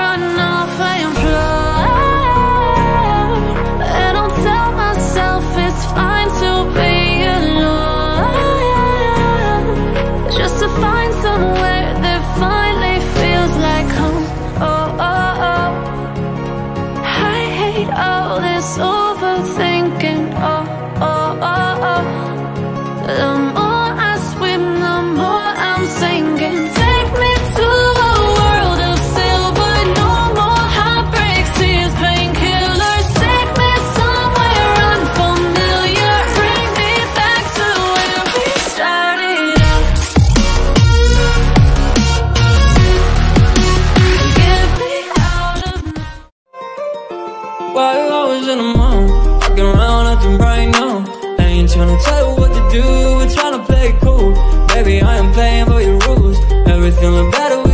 run off and fly, and I'll tell myself it's fine to be alone, just to find somewhere that finally feels like home. Oh, oh, oh, I hate all this overthinking. Oh, oh, oh, oh. The more I swim, the more I'm sinking. Take me to a world of silver. No more heartbreaks, tears, painkillers. Take me somewhere unfamiliar. Bring me back to where we started out. Get me out of now. Why you always in the around acting right now? I ain't tryna tell you what to do, we're tryna play it cool. Baby, I am playing by your rules. Everything look better